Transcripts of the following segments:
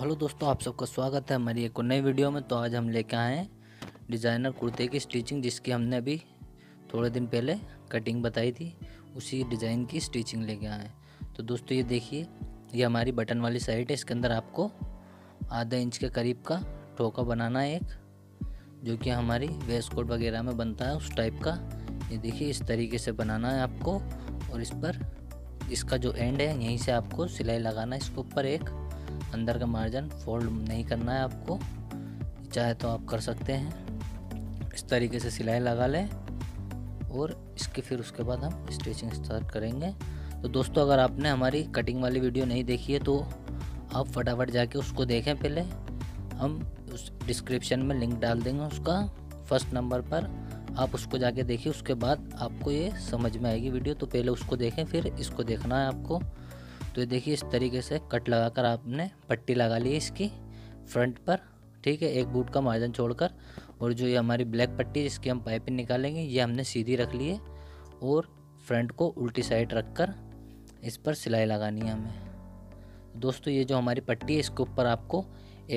Hello दोस्तों, आप सबका स्वागत है हमारी एक नई वीडियो में। तो आज हम लेके आए हैं डिज़ाइनर कुर्ते की स्टिचिंग, जिसकी हमने अभी थोड़े दिन पहले कटिंग बताई थी, उसी डिज़ाइन की स्टिचिंग लेके आए हैं। तो दोस्तों ये देखिए, ये हमारी बटन वाली साइड है। इसके अंदर आपको आधा इंच के करीब का ठोका बनाना है एक, जो कि हमारी वेस्ट कोट वगैरह में बनता है उस टाइप का। ये देखिए इस तरीके से बनाना है आपको, और इस पर इसका जो एंड है यहीं से आपको सिलाई लगाना है। इसके ऊपर एक अंदर का मार्जिन फोल्ड नहीं करना है आपको, चाहे तो आप कर सकते हैं। इस तरीके से सिलाई लगा लें और इसके फिर उसके बाद हम स्टिचिंग स्टार्ट करेंगे। तो दोस्तों अगर आपने हमारी कटिंग वाली वीडियो नहीं देखी है तो आप फटाफट जाके उसको देखें। पहले हम उस डिस्क्रिप्शन में लिंक डाल देंगे उसका, फर्स्ट नंबर पर आप उसको जाके देखिए, उसके बाद आपको ये समझ में आएगी वीडियो। तो पहले उसको देखें, फिर इसको देखना है आपको। तो ये देखिए इस तरीके से कट लगाकर आपने पट्टी लगा ली इसकी फ्रंट पर, ठीक है, एक बूट का मार्जिन छोड़कर। और जो ये हमारी ब्लैक पट्टी जिसकी हम पाइपिंग निकालेंगे, ये हमने सीधी रख ली है और फ्रंट को उल्टी साइड रखकर इस पर सिलाई लगानी है हमें। दोस्तों ये जो हमारी पट्टी है, इसके ऊपर आपको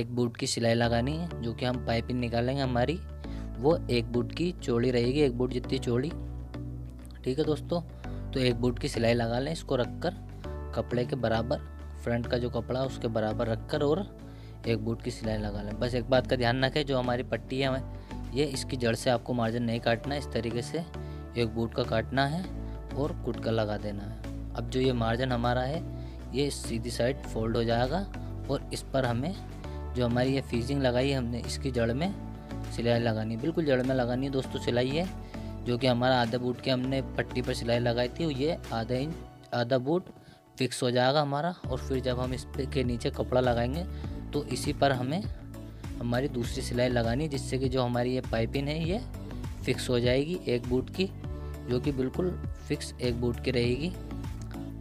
एक बूट की सिलाई लगानी है। जो कि हम पाइपिंग निकालेंगे हमारी, वो एक बूट की चौड़ी रहेगी, एक बूट जितनी चौड़ी, ठीक है दोस्तों। तो एक बूट की सिलाई लगा लें, इसको रखकर कपड़े के बराबर, फ्रंट का जो कपड़ा है उसके बराबर रखकर, और एक बूट की सिलाई लगा लें। बस एक बात का ध्यान रखें, जो हमारी पट्टी है ये इसकी जड़ से आपको मार्जिन नहीं काटना है, इस तरीके से एक बूट का काटना है और कुटका लगा देना है। अब जो ये मार्जिन हमारा है ये सीधी साइड फोल्ड हो जाएगा, और इस पर हमें जो हमारी ये फीजिंग लगाई है हमने, इसकी जड़ में सिलाई लगानी है, बिल्कुल जड़ में लगानी है दोस्तों सिलाई है। जो कि हमारा आधा बूट के हमने पट्टी पर सिलाई लगाई थी, ये आधा बूट फिक्स हो जाएगा हमारा। और फिर जब हम इस के नीचे कपड़ा लगाएंगे तो इसी पर हमें हमारी दूसरी सिलाई लगानी, जिससे कि जो हमारी ये पाइपिंग है ये फिक्स हो जाएगी एक बूट की, जो कि बिल्कुल फिक्स एक बूट की रहेगी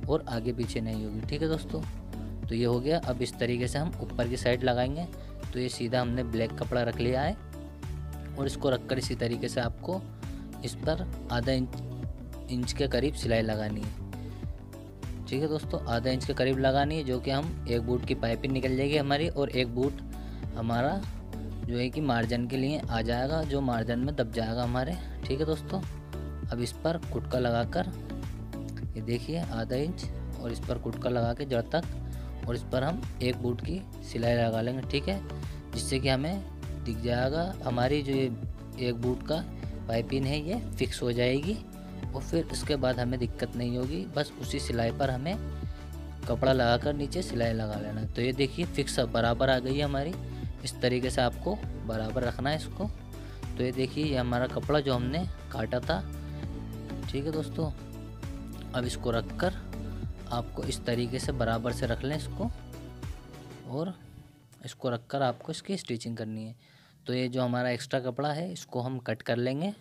और आगे पीछे नहीं होगी, ठीक है दोस्तों। तो ये हो गया। अब इस तरीके से हम ऊपर की साइड लगाएंगे। तो ये सीधा हमने ब्लैक कपड़ा रख लिया है, और इसको रखकर इसी तरीके से आपको इस पर आधा इंच के करीब सिलाई लगानी है, ठीक है दोस्तों। आधा इंच के करीब लगानी है, जो कि हम एक बूट की पाइपिंग निकल जाएगी हमारी, और एक बूट हमारा जो है कि मार्जिन के लिए आ जाएगा, जो मार्जिन में दब जाएगा हमारे, ठीक है दोस्तों। अब इस पर कुटका लगाकर, ये देखिए आधा इंच, और इस पर कुटका लगा के जड़ तक, और इस पर हम एक बूट की सिलाई लगा लेंगे, ठीक है, जिससे कि हमें दिख जाएगा हमारी जो ये एक बूट का पाइपिंग है ये फिक्स हो जाएगी। और फिर उसके बाद हमें दिक्कत नहीं होगी, बस उसी सिलाई पर हमें कपड़ा लगाकर नीचे सिलाई लगा लेना। तो ये देखिए फिक्स बराबर आ गई है हमारी, इस तरीके से आपको बराबर रखना है इसको। तो ये देखिए ये हमारा कपड़ा जो हमने काटा था, ठीक है दोस्तों। अब इसको रखकर आपको इस तरीके से बराबर से रख लें इसको, और इसको रखकर आपको इसकी स्टिचिंग करनी है। तो ये जो हमारा एक्स्ट्रा कपड़ा है इसको हम कट कर लेंगे,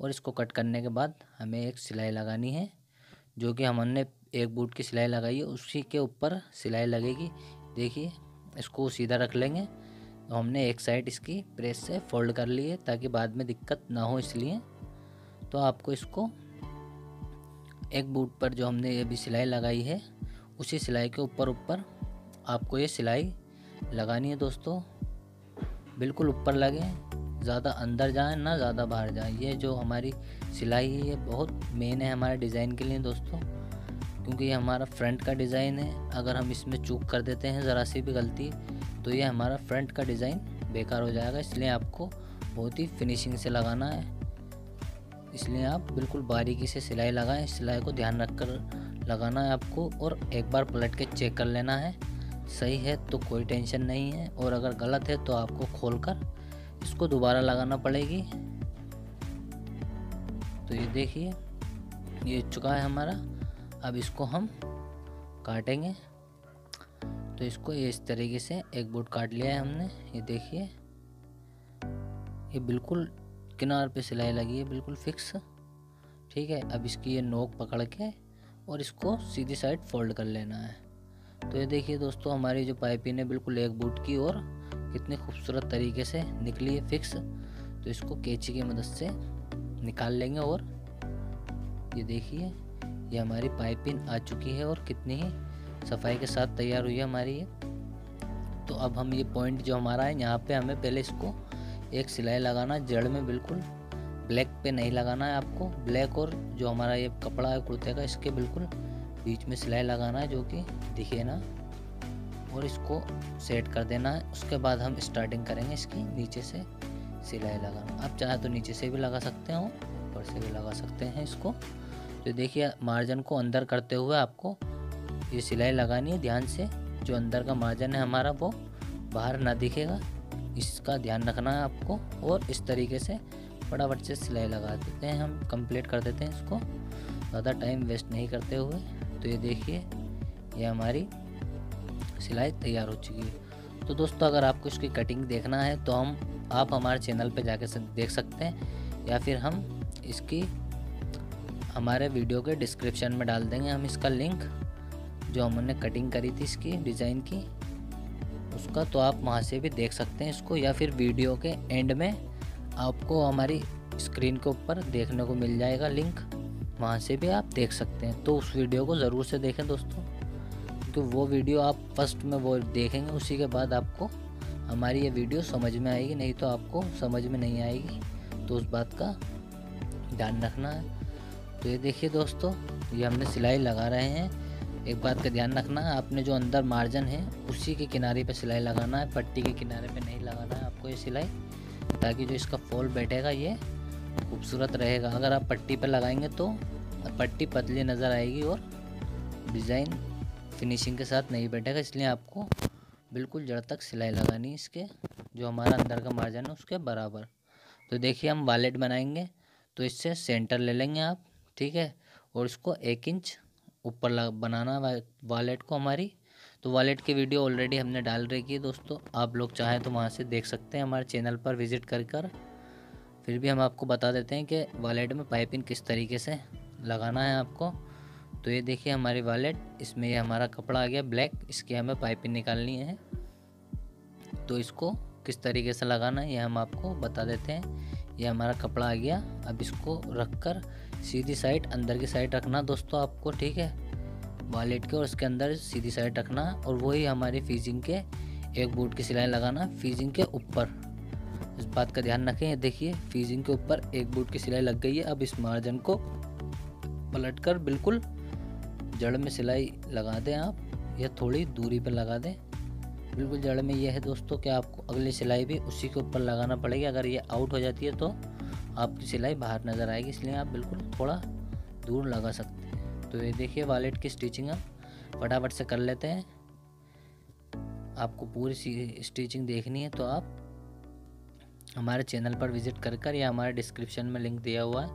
और इसको कट करने के बाद हमें एक सिलाई लगानी है। जो कि हमने एक बूट की सिलाई लगाई है उसी के ऊपर सिलाई लगेगी। देखिए इसको सीधा रख लेंगे, तो हमने एक साइड इसकी प्रेस से फोल्ड कर ली है ताकि बाद में दिक्कत ना हो, इसलिए। तो आपको इसको एक बूट पर जो हमने ये भी सिलाई लगाई है उसी सिलाई के ऊपर आपको ये सिलाई लगानी है दोस्तों, बिल्कुल ऊपर लगे, ज़्यादा अंदर जाए ना ज़्यादा बाहर जाए। ये जो हमारी सिलाई है ये बहुत मेन है हमारे डिज़ाइन के लिए दोस्तों, क्योंकि ये हमारा फ्रंट का डिज़ाइन है। अगर हम इसमें चूक कर देते हैं ज़रा सी भी गलती, तो ये हमारा फ्रंट का डिज़ाइन बेकार हो जाएगा, इसलिए आपको बहुत ही फिनिशिंग से लगाना है। इसलिए आप बिल्कुल बारीकी से सिलाई लगाएं, सिलाई को ध्यान रख कर लगाना है आपको, और एक बार पलट के चेक कर लेना है। सही है तो कोई टेंशन नहीं है, और अगर गलत है तो आपको खोल कर इसको दोबारा लगाना पड़ेगी। तो ये देखिए ये चुका है हमारा, अब इसको हम काटेंगे। तो इसको ये इस तरीके से एक बूट काट लिया है हमने, ये देखिए ये बिल्कुल किनार पे सिलाई लगी है, बिल्कुल फिक्स, ठीक है। अब इसकी ये नोक पकड़ के और इसको सीधी साइड फोल्ड कर लेना है। तो ये देखिए दोस्तों हमारी जो पाइपिंग है बिल्कुल एक बूट की और कितने खूबसूरत तरीके से निकली है फिक्स। तो इसको कैंची की मदद से निकाल लेंगे, और ये देखिए ये हमारी पाइपिंग आ चुकी है और कितनी ही सफाई के साथ तैयार हुई है हमारी ये। तो अब हम ये पॉइंट जो हमारा है यहाँ पे हमें पहले इसको एक सिलाई लगाना जड़ में, बिल्कुल ब्लैक पे नहीं लगाना है आपको। ब्लैक और जो हमारा ये कपड़ा है कुर्ते का, इसके बिल्कुल बीच में सिलाई लगाना है जो कि दिखे ना, और इसको सेट कर देना है। उसके बाद हम स्टार्टिंग करेंगे इसकी नीचे से सिलाई लगाना। आप चाहे तो नीचे से भी लगा सकते हो, ऊपर से भी लगा सकते हैं इसको। तो देखिए मार्जिन को अंदर करते हुए आपको ये सिलाई लगानी है ध्यान से। जो अंदर का मार्जिन है हमारा वो बाहर ना दिखेगा, इसका ध्यान रखना है आपको। और इस तरीके से फटाफट से सिलाई लगा देते हैं हम, कंप्लीट कर देते हैं इसको ज़्यादा टाइम वेस्ट नहीं करते हुए। तो ये देखिए ये हमारी सिलाई तैयार हो चुकी है। तो दोस्तों अगर आपको इसकी कटिंग देखना है तो आप हमारे चैनल पे जाके देख सकते हैं, या फिर हम इसकी हमारे वीडियो के डिस्क्रिप्शन में डाल देंगे हम इसका लिंक, जो हमने कटिंग करी थी इसकी डिज़ाइन की उसका। तो आप वहाँ से भी देख सकते हैं इसको, या फिर वीडियो के एंड में आपको हमारी स्क्रीन के ऊपर देखने को मिल जाएगा लिंक, वहाँ से भी आप देख सकते हैं। तो उस वीडियो को ज़रूर से देखें दोस्तों, क्योंकि वो वीडियो आप फर्स्ट में वो देखेंगे उसी के बाद आपको हमारी ये वीडियो समझ में आएगी, नहीं तो आपको समझ में नहीं आएगी। तो उस बात का ध्यान रखना है। तो ये देखिए दोस्तों ये हमने सिलाई लगा रहे हैं। एक बात का ध्यान रखना है, आपने जो अंदर मार्जिन है उसी के किनारे पे सिलाई लगाना है, पट्टी के किनारे पे नहीं लगाना है आपको ये सिलाई, ताकि जो इसका फॉल बैठेगा ये खूबसूरत रहेगा। अगर आप पट्टी पे लगाएंगे तो पट्टी पतली नज़र आएगी और डिज़ाइन फिनिशिंग के साथ नहीं बैठेगा, इसलिए आपको बिल्कुल जड़ तक सिलाई लगानी है इसके, जो हमारा अंदर का मार्जिन है उसके बराबर। तो देखिए हम वॉलेट बनाएंगे तो इससे सेंटर ले लेंगे आप, ठीक है, और इसको 1 इंच ऊपर बनाना वॉलेट को हमारी। तो वॉलेट की वीडियो ऑलरेडी हमने डाल रखी है दोस्तों, आप लोग चाहें तो वहाँ से देख सकते हैं हमारे चैनल पर विज़िट कर कर। फिर भी हम आपको बता देते हैं कि वॉलेट में पाइपिंग किस तरीके से लगाना है आपको। तो ये देखिए हमारी वॉलेट, इसमें ये हमारा कपड़ा आ गया ब्लैक, इसकी हमें पाइपिंग निकालनी है। तो इसको किस तरीके से लगाना है ये हम आपको बता देते हैं। ये हमारा कपड़ा आ गया, अब इसको रखकर सीधी साइड अंदर की साइड रखना दोस्तों आपको, ठीक है, वॉलेट के और इसके अंदर सीधी साइड रखना। और वही हमारी फीजिंग के एक बूट की सिलाई लगाना फीजिंग के ऊपर, इस बात का ध्यान रखें। देखिए फीजिंग के ऊपर एक बूट की सिलाई लग गई है। अब इस मार्जिन को पलटकर बिल्कुल जड़ में सिलाई लगा दें आप, या थोड़ी दूरी पर लगा दें बिल्कुल जड़ में। यह है दोस्तों कि आपको अगली सिलाई भी उसी के ऊपर लगाना पड़ेगी, अगर ये आउट हो जाती है तो आपकी सिलाई बाहर नज़र आएगी, इसलिए आप बिल्कुल थोड़ा दूर लगा सकते हैं। तो ये देखिए वॉलेट की स्टिचिंग हम फटाफट से कर लेते हैं। आपको पूरी स्टिचिंग देखनी है तो आप हमारे चैनल पर विज़िट कर कर, या हमारे डिस्क्रिप्शन में लिंक दिया हुआ है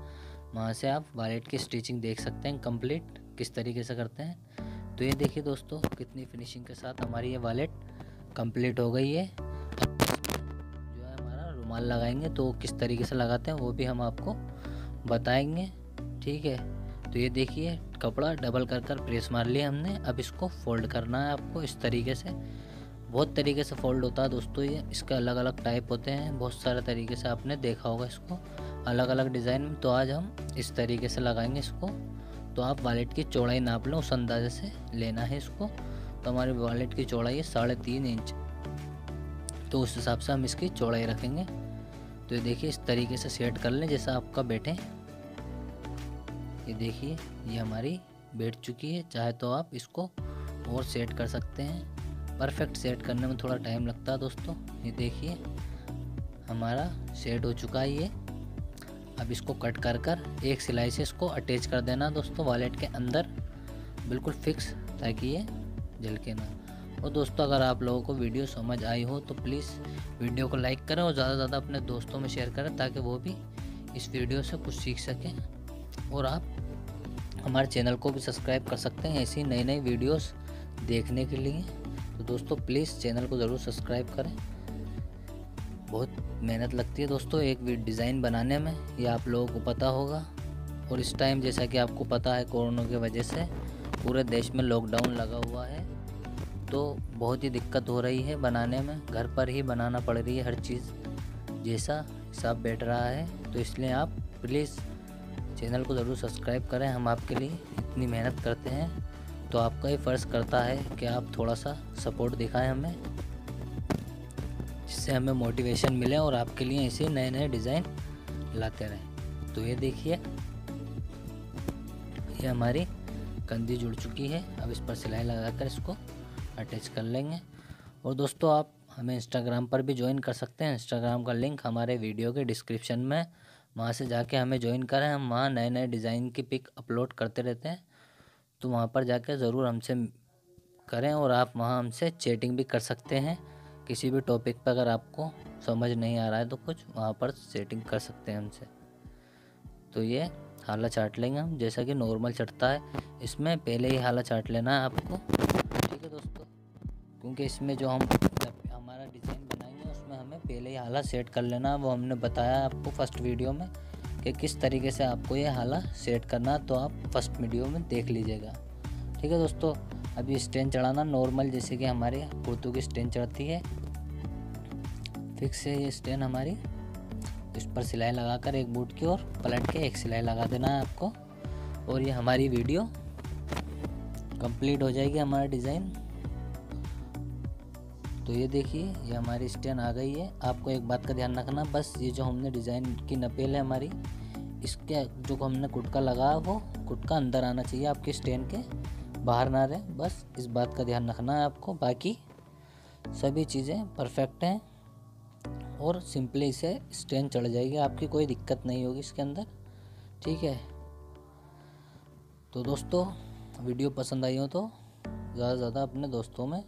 वहाँ से आप वॉलेट की स्टिचिंग देख सकते हैं कंप्लीट किस तरीके से करते हैं। तो ये देखिए दोस्तों कितनी फिनिशिंग के साथ हमारी ये वॉलेट कंप्लीट हो गई है। जो है हमारा रुमाल लगाएंगे तो किस तरीके से लगाते हैं वो भी हम आपको बताएंगे, ठीक है। तो ये देखिए कपड़ा डबल कर कर प्रेस मार लिया हमने, अब इसको फोल्ड करना है आपको इस तरीके से। बहुत तरीके से फोल्ड होता है दोस्तों ये, इसके अलग अलग टाइप होते हैं, बहुत सारे तरीके से आपने देखा होगा इसको अलग अलग डिज़ाइन में। तो आज हम इस तरीके से लगाएंगे इसको। तो आप वॉलेट की चौड़ाई नाप लें, उस अंदाजे से लेना है इसको। तो हमारे वॉलेट की चौड़ाई है 3.5 इंच, तो उस हिसाब से हम इसकी चौड़ाई रखेंगे। तो ये देखिए इस तरीके से सेट कर लें जैसा आपका बैठे। ये देखिए ये हमारी बैठ चुकी है, चाहे तो आप इसको और सेट कर सकते हैं। परफेक्ट सेट करने में थोड़ा टाइम लगता है दोस्तों। ये देखिए हमारा सेट हो चुका है ये। अब इसको कट कर कर एक सिलाई से इसको अटैच कर देना दोस्तों वॉलेट के अंदर बिल्कुल फिक्स, ताकि ये झलके ना। और दोस्तों अगर आप लोगों को वीडियो समझ आई हो तो प्लीज़ वीडियो को लाइक करें और ज़्यादा से ज़्यादा अपने दोस्तों में शेयर करें, ताकि वो भी इस वीडियो से कुछ सीख सकें। और आप हमारे चैनल को भी सब्सक्राइब कर सकते हैं ऐसी नई नई वीडियोस देखने के लिए। तो दोस्तों प्लीज़ चैनल को ज़रूर सब्सक्राइब करें, बहुत मेहनत लगती है दोस्तों एक डिज़ाइन बनाने में, ये आप लोगों को पता होगा। और इस टाइम जैसा कि आपको पता है कोरोना की वजह से पूरे देश में लॉकडाउन लगा हुआ है, तो बहुत ही दिक्कत हो रही है बनाने में, घर पर ही बनाना पड़ रही है हर चीज़, जैसा हिसाब बैठ रहा है। तो इसलिए आप प्लीज़ चैनल को ज़रूर सब्सक्राइब करें, हम आपके लिए इतनी मेहनत करते हैं, तो आपका ही फ़र्ज़ करता है कि आप थोड़ा सा सपोर्ट दिखाएँ हमें। जिससे हमें मोटिवेशन मिले और आपके लिए ऐसे नए नए डिज़ाइन लाते रहें। तो ये देखिए, ये हमारी कंधी जुड़ चुकी है। अब इस पर सिलाई लगाकर इसको अटैच कर लेंगे। और दोस्तों, आप हमें इंस्टाग्राम पर भी ज्वाइन कर सकते हैं। इंस्टाग्राम का लिंक हमारे वीडियो के डिस्क्रिप्शन में, वहाँ से जाके हमें ज्वाइन करें। हम वहाँ नए नए डिज़ाइन की पिक अपलोड करते रहते हैं, तो वहाँ पर जाके ज़रूर हमसे करें। और आप वहाँ हमसे चैटिंग भी कर सकते हैं। किसी भी टॉपिक पर अगर आपको समझ नहीं आ रहा है तो कुछ वहाँ पर चैटिंग कर सकते हैं हमसे। तो ये हाला चाट लेंगे हम, जैसा कि नॉर्मल चटता है। इसमें पहले ही हाला चाट लेना है आपको, ठीक है दोस्तों, क्योंकि इसमें जो हम हमारा डिज़ाइन बनाएंगे उसमें हमें पहले ही हाला सेट कर लेना है। वो हमने बताया आपको फर्स्ट वीडियो में कि किस तरीके से आपको ये हाला सेट करना, तो आप फर्स्ट वीडियो में देख लीजिएगा, ठीक है दोस्तों। अभी स्टैंड चढ़ाना नॉर्मल, जैसे कि हमारे कुर्तों की स्टैंड चढ़ती है, फिक्स है ये स्टैंड हमारी। इस पर सिलाई लगाकर एक बूट की ओर पलट के एक सिलाई लगा देना है आपको, और ये हमारी वीडियो कंप्लीट हो जाएगी, हमारा डिज़ाइन। तो ये देखिए, ये हमारी स्टैंड आ गई है। आपको एक बात का ध्यान रखना, बस ये जो हमने डिज़ाइन की नपेल है हमारी, इसके जो हमने कुटका लगाया वो कुटका अंदर आना चाहिए, आपके स्टैंड के बाहर ना रहे। बस इस बात का ध्यान रखना है आपको, बाकी सभी चीज़ें परफेक्ट हैं और सिंपली इसे स्टैंड चढ़ जाएगी, आपकी कोई दिक्कत नहीं होगी इसके अंदर, ठीक है। तो दोस्तों, वीडियो पसंद आई हो तो ज़्यादा से ज़्यादा अपने दोस्तों में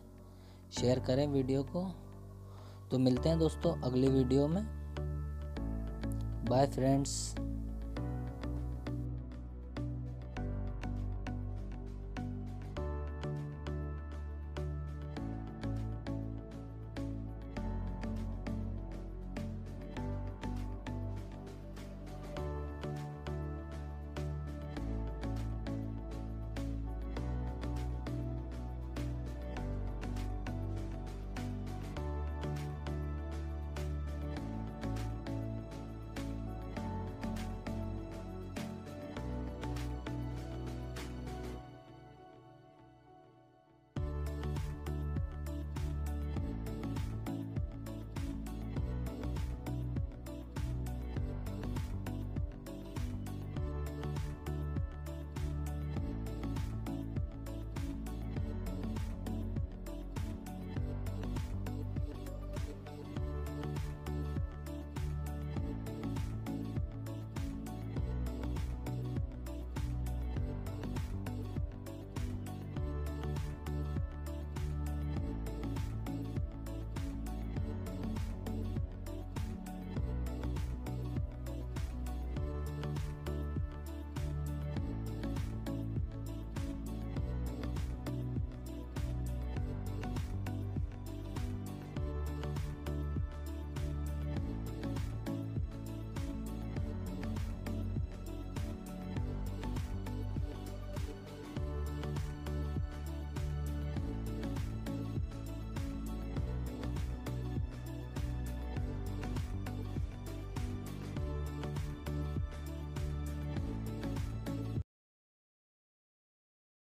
शेयर करें वीडियो को। तो मिलते हैं दोस्तों अगली वीडियो में। Bye friends.